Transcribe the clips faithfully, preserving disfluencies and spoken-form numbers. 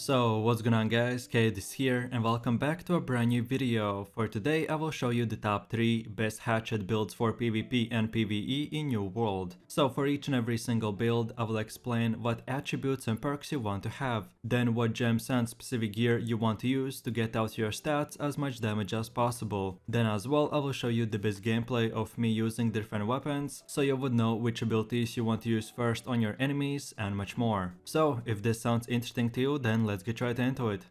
So what's going on guys, Cade is here and welcome back to a brand new video. For today I will show you the top three best hatchet builds for PvP and PvE in New World. So for each and every single build I will explain what attributes and perks you want to have, then what gems and specific gear you want to use to get out your stats as much damage as possible. Then as well I will show you the best gameplay of me using different weapons so you would know which abilities you want to use first on your enemies and much more. So if this sounds interesting to you, then let's get right into it.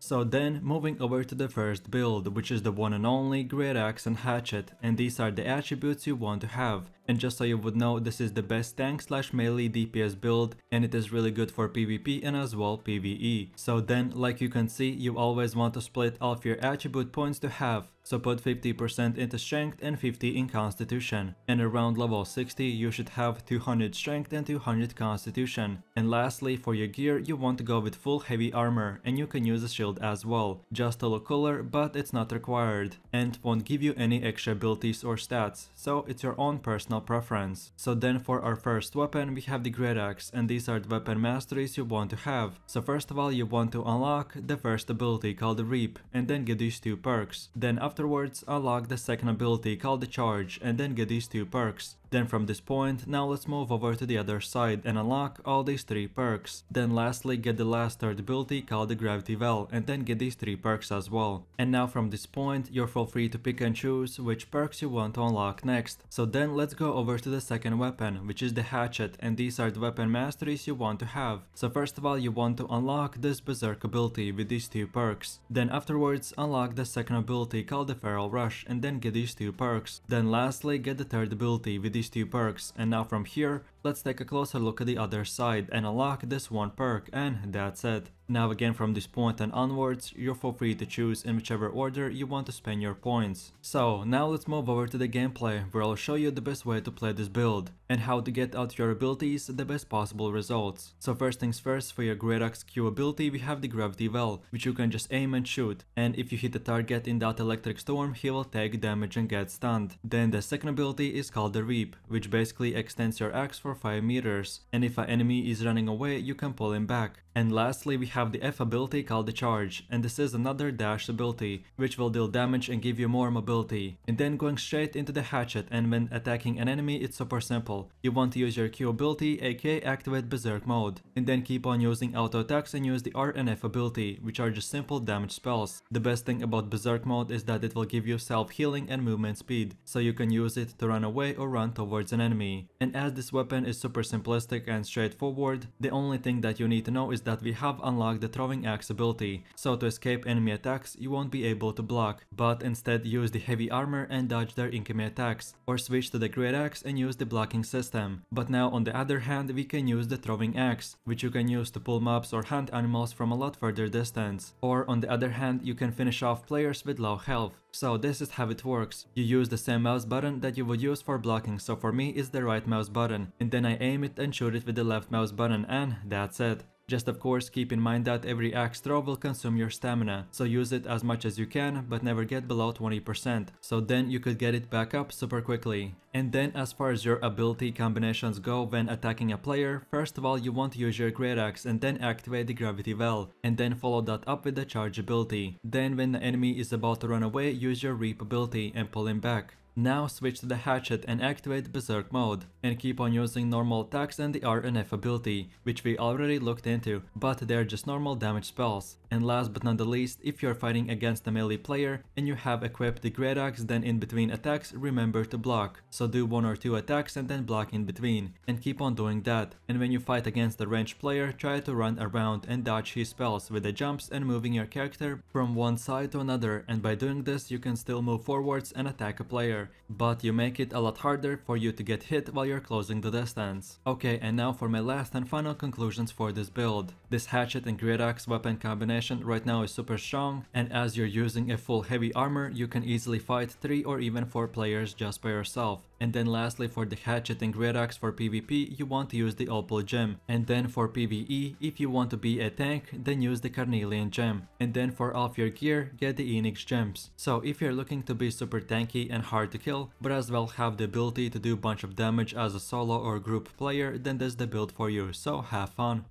So then, moving over to the first build, which is the one and only Great Axe and Hatchet, and these are the attributes you want to have. And just so you would know, this is the best tank slash melee D P S build, and it is really good for PvP and as well PvE. So then, like you can see, you always want to split all of your attribute points to half. So put fifty percent into strength and fifty in constitution. And around level sixty, you should have two hundred strength and two hundred constitution. And lastly, for your gear, you want to go with full heavy armor, and you can use a shield as well, just to look cooler, but it's not required and won't give you any extra abilities or stats, so it's your own personal preference. So then for our first weapon we have the Great Axe, and these are the weapon masteries you want to have. So first of all you want to unlock the first ability called the Reap and then get these two perks. Then afterwards unlock the second ability called the Charge and then get these two perks. Then from this point, now let's move over to the other side and unlock all these three perks. Then lastly get the last third ability called the Gravity Well and then get these three perks as well. And now from this point, you're feel free to pick and choose which perks you want to unlock next. So then let's go over to the second weapon, which is the Hatchet, and these are the weapon masteries you want to have. So first of all you want to unlock this Berserk ability with these two perks. Then afterwards unlock the second ability called the Feral Rush and then get these two perks. Then lastly get the third ability with these two perks. And now from here, let's take a closer look at the other side and unlock this one perk, and that's it. Now again from this point and onwards, you're for free to choose in whichever order you want to spend your points. So now let's move over to the gameplay, where I'll show you the best way to play this build and how to get out your abilities the best possible results. So first things first, for your Great Axe Q ability we have the Gravity Well, which you can just aim and shoot, and if you hit a target in that electric storm he will take damage and get stunned. Then the second ability is called the Reap, which basically extends your axe for five meters, and if an enemy is running away you can pull him back. And lastly we have the F ability called the Charge, and this is another dash ability which will deal damage and give you more mobility. And then going straight into the Hatchet, and when attacking an enemy it's super simple. You want to use your Q ability, aka activate Berserk mode, and then keep on using auto attacks and use the R and F ability, which are just simple damage spells. The best thing about Berserk mode is that it will give you self healing and movement speed, so you can use it to run away or run towards an enemy. And as this weapon is super simplistic and straightforward, the only thing that you need to know is that that we have unlocked the Throwing Axe ability, so to escape enemy attacks you won't be able to block, but instead use the heavy armor and dodge their incoming attacks, or switch to the Great Axe and use the blocking system. But now on the other hand we can use the Throwing Axe, which you can use to pull mobs or hunt animals from a lot further distance, or on the other hand you can finish off players with low health. So this is how it works. You use the same mouse button that you would use for blocking, so for me it's the right mouse button, and then I aim it and shoot it with the left mouse button, and that's it. Just of course keep in mind that every axe throw will consume your stamina, so use it as much as you can, but never get below twenty percent, so then you could get it back up super quickly. And then as far as your ability combinations go when attacking a player, first of all you want to use your Great Axe and then activate the Gravity Well, and then follow that up with the Charge ability. Then when the enemy is about to run away, use your Reap ability and pull him back. Now switch to the Hatchet and activate Berserk mode, and keep on using normal attacks and the R and F ability, which we already looked into, but they're just normal damage spells. And last but not the least, if you're fighting against a melee player and you have equipped the Great Axe, then in between attacks remember to block, so do one or two attacks and then block in between, and keep on doing that. And when you fight against a ranged player, try to run around and dodge his spells with the jumps and moving your character from one side to another, and by doing this you can still move forwards and attack a player, but you make it a lot harder for you to get hit while you're closing the distance. Okay, and now for my last and final conclusions for this build. This Hatchet and Great Axe weapon combination right now is super strong, and as you're using a full heavy armor you can easily fight three or even four players just by yourself. And then lastly, for the hatchet and great axe for PvP, you want to use the opal gem. And then for PvE, if you want to be a tank, then use the carnelian gem. And then for all of your gear, get the Enix gems. So if you're looking to be super tanky and hard to kill, but as well have the ability to do a bunch of damage as a solo or group player, then that's the build for you, so have fun.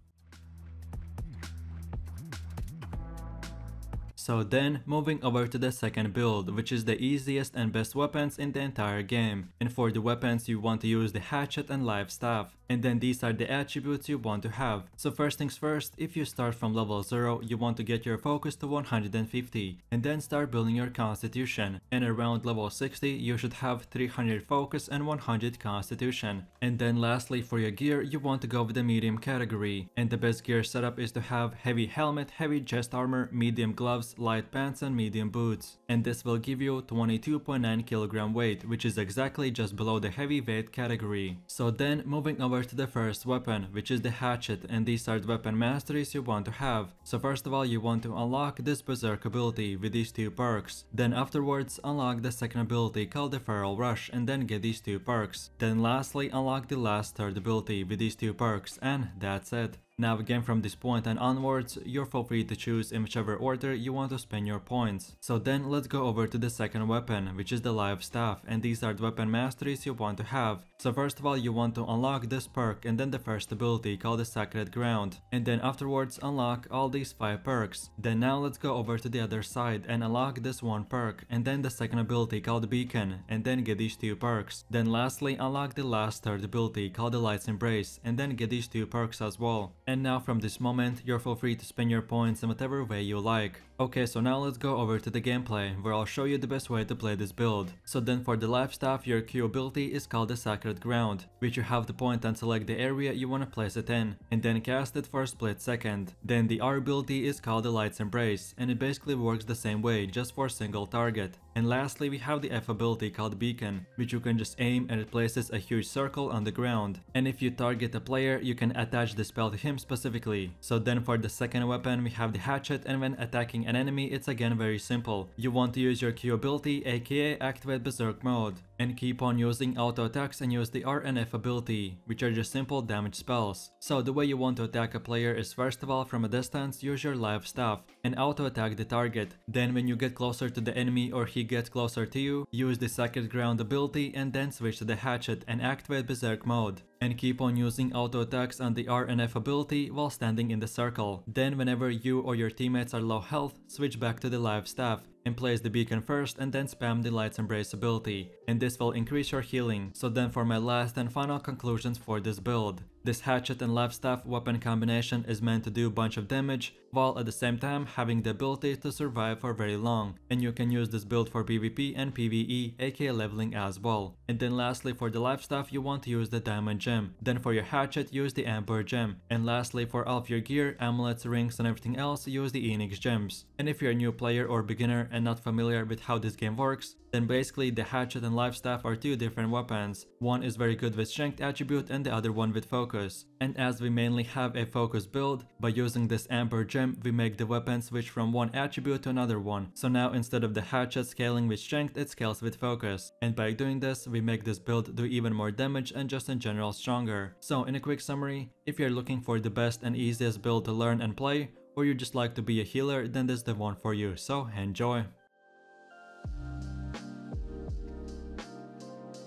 So then, moving over to the second build, which is the easiest and best weapons in the entire game. And for the weapons, you want to use the hatchet and life staff. And then these are the attributes you want to have. So first things first, if you start from level zero, you want to get your focus to one hundred fifty. And then start building your constitution. And around level sixty, you should have three hundred focus and one hundred constitution. And then lastly, for your gear, you want to go with the medium category. And the best gear setup is to have heavy helmet, heavy chest armor, medium gloves, light pants and medium boots, and this will give you twenty-two point nine kilogram weight, which is exactly just below the heavy weight category. So then moving over to the first weapon, which is the hatchet, and these are the weapon masteries you want to have. So first of all, you want to unlock this berserk ability with these two perks. Then afterwards, unlock the second ability called the feral rush and then get these two perks. Then lastly, unlock the last third ability with these two perks, and that's it. Now again, from this point and onwards, you're free to choose in whichever order you want to spend your points. So then let's go over to the second weapon, which is the life staff, and these are the weapon masteries you want to have. So first of all, you want to unlock this perk and then the first ability called the sacred ground, and then afterwards unlock all these five perks. Then now let's go over to the other side and unlock this one perk and then the second ability called beacon and then get these two perks. Then lastly, unlock the last third ability called the light's embrace and then get these two perks as well. And now from this moment, you're for free to spend your points in whatever way you like. Okay, so now let's go over to the gameplay, where I'll show you the best way to play this build. So then for the life staff, your Q ability is called the sacred ground, which you have to point and select the area you want to place it in, and then cast it for a split second. Then the R ability is called the light's embrace, and it basically works the same way, just for a single target. And lastly, we have the F ability called beacon, which you can just aim and it places a huge circle on the ground. And if you target a player, you can attach the spell to him specifically. So then for the second weapon, we have the hatchet, and when attacking an enemy, it's again very simple. You want to use your Q ability, aka activate berserk mode, and keep on using auto attacks and use the R and F ability, which are just simple damage spells. So the way you want to attack a player is, first of all, from a distance, use your life staff and auto attack the target. Then when you get closer to the enemy or he gets closer to you, use the sacred ground ability and then switch to the hatchet and activate berserk mode, and keep on using auto attacks on the R and F ability while standing in the circle. Then whenever you or your teammates are low health, switch back to the life staff and place the beacon first and then spam the light's embrace ability, and this will increase your healing. So then for my last and final conclusions for this build, this hatchet and life staff weapon combination is meant to do a bunch of damage while at the same time having the ability to survive for very long, and you can use this build for PvP and PvE, aka leveling as well. And then lastly, for the life staff, you want to use the diamond gem. Then for your hatchet, use the amber gem, and lastly for all of your gear, amulets, rings and everything else, use the Enix gems. And if you're a new player or beginner and not familiar with how this game works, then basically the hatchet and life staff are two different weapons. One is very good with strength attribute and the other one with focus. And as we mainly have a focus build, by using this amber gem, we make the weapon switch from one attribute to another one. So now instead of the hatchet scaling with strength, it scales with focus. And by doing this, we make this build do even more damage and just in general stronger. So in a quick summary, if you're looking for the best and easiest build to learn and play, or you just like to be a healer, then this is the one for you, so enjoy!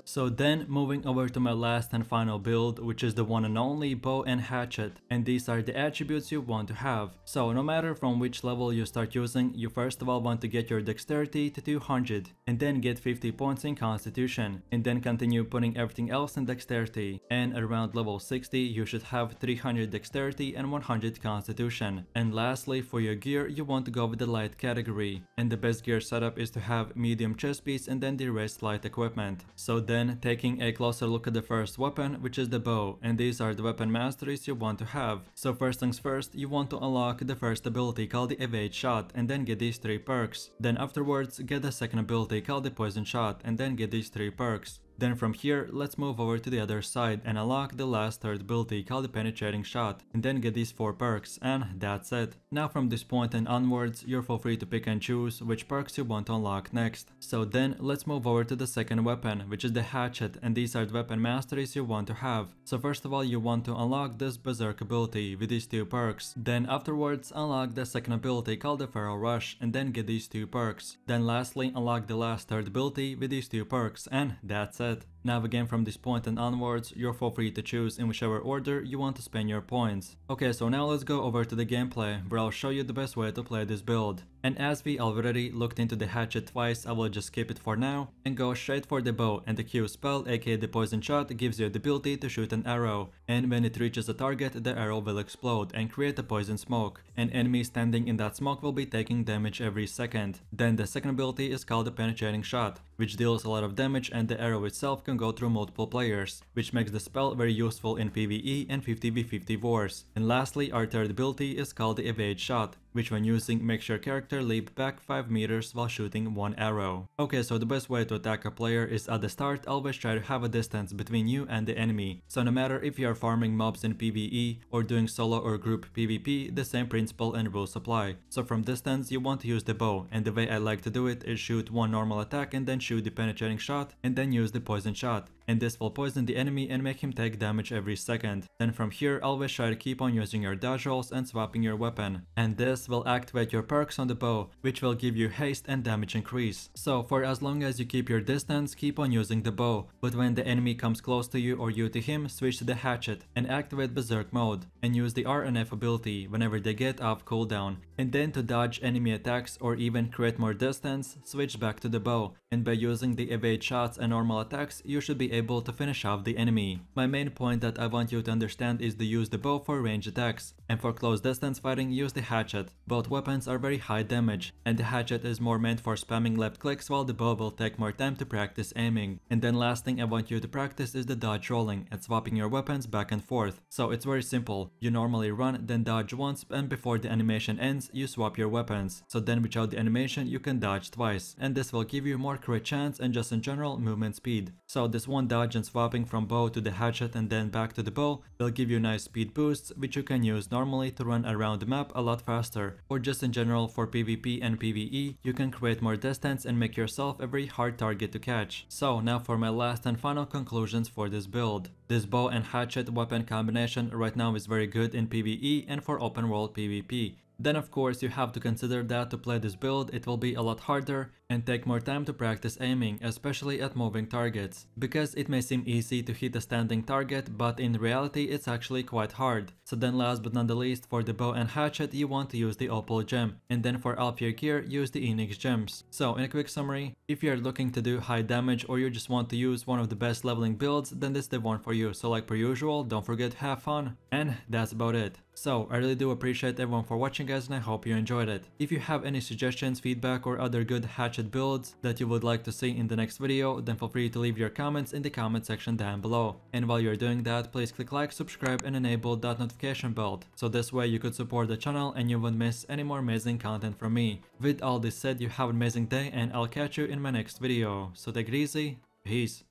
So then moving over to my last and final build, which is the one and only bow and hatchet, and these are the attributes you want to have. So no matter from which level you start using, you first of all want to get your dexterity to two hundred and then get fifty points in constitution, and then continue putting everything else in dexterity. And around level sixty, you should have three hundred dexterity and one hundred constitution. And lastly, for your gear, you want to go with the light category, and the best gear setup is to have medium chest piece and then the rest light equipment. So then Then taking a closer look at the first weapon, which is the bow, and these are the weapon masteries you want to have. So first things first, you want to unlock the first ability called the evade shot and then get these three perks. Then afterwards, get the second ability called the poison shot and then get these three perks. Then from here, let's move over to the other side and unlock the last third ability called the penetrating shot, and then get these four perks, and that's it. Now from this point and onwards, you're for free to pick and choose which perks you want to unlock next. So then, let's move over to the second weapon, which is the hatchet, and these are the weapon masteries you want to have. So first of all, you want to unlock this berserk ability with these two perks. Then afterwards, unlock the second ability called the feral rush, and then get these two perks. Then lastly, unlock the last third ability with these two perks, and that's it. Now again from this point and onwards, you're for free to choose in whichever order you want to spend your points. Okay, so now let's go over to the gameplay, where I'll show you the best way to play this build. And as we already looked into the hatchet twice, I will just skip it for now and go straight for the bow, and the Q spell, aka the poison shot, gives you the ability to shoot an arrow, and when it reaches a target, the arrow will explode and create a poison smoke, and enemies standing in that smoke will be taking damage every second. Then the second ability is called the penetrating shot, which deals a lot of damage, and the arrow itself can go through multiple players, which makes the spell very useful in PvE and fifty v fifty wars. And lastly, our third ability is called the evade shot, which when using makes your character leap back five meters while shooting one arrow. Okay, so the best way to attack a player is at the start always try to have a distance between you and the enemy. So no matter if you are farming mobs in PvE or doing solo or group PvP, the same principle and rules apply. So from distance you want to use the bow, and the way I like to do it is shoot one normal attack and then shoot the penetrating shot and then use the poison shot. And this will poison the enemy and make him take damage every second. Then from here, always try to keep on using your dodge rolls and swapping your weapon. And this will activate your perks on the bow, which will give you haste and damage increase. So for as long as you keep your distance, keep on using the bow. But when the enemy comes close to you or you to him, switch to the hatchet and activate berserk mode. And use the R and F ability whenever they get off cooldown. And then to dodge enemy attacks or even create more distance, switch back to the bow. And by using the evade shots and normal attacks, you should be able able to finish off the enemy. My main point that I want you to understand is to use the bow for range attacks, and for close distance fighting use the hatchet. Both weapons are very high damage, and the hatchet is more meant for spamming left clicks, while the bow will take more time to practice aiming. And then last thing I want you to practice is the dodge rolling and swapping your weapons back and forth. So it's very simple. You normally run, then dodge once, and before the animation ends you swap your weapons. So then without the animation you can dodge twice, and this will give you more crit chance and just in general movement speed. So this one dodge and swapping from bow to the hatchet and then back to the bow will give you nice speed boosts, which you can use normally to run around the map a lot faster, or just in general for PvP and PvE you can create more distance and make yourself a very hard target to catch. So now for my last and final conclusions for this build. This bow and hatchet weapon combination right now is very good in PvE and for open world PvP. Then of course you have to consider that to play this build it will be a lot harder and take more time to practice aiming, especially at moving targets. Because it may seem easy to hit a standing target, but in reality it's actually quite hard. So then last but not the least, for the bow and hatchet you want to use the opal gem, and then for Alpha gear use the Enix gems. So in a quick summary, if you are looking to do high damage or you just want to use one of the best leveling builds, then this is the one for you. So like per usual, don't forget to have fun, and that's about it. So I really do appreciate everyone for watching guys, and I hope you enjoyed it. If you have any suggestions, feedback or other good hatchet builds that you would like to see in the next video, then feel free to leave your comments in the comment section down below. And while you're doing that, please click like, subscribe and enable that notification bell. So this way you could support the channel and you won't miss any more amazing content from me. With all this said, you have an amazing day and I'll catch you in my next video. So take it easy, peace.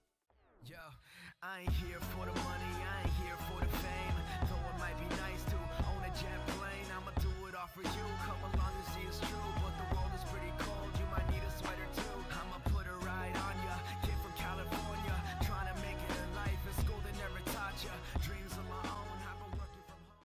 Yo, I ain't here for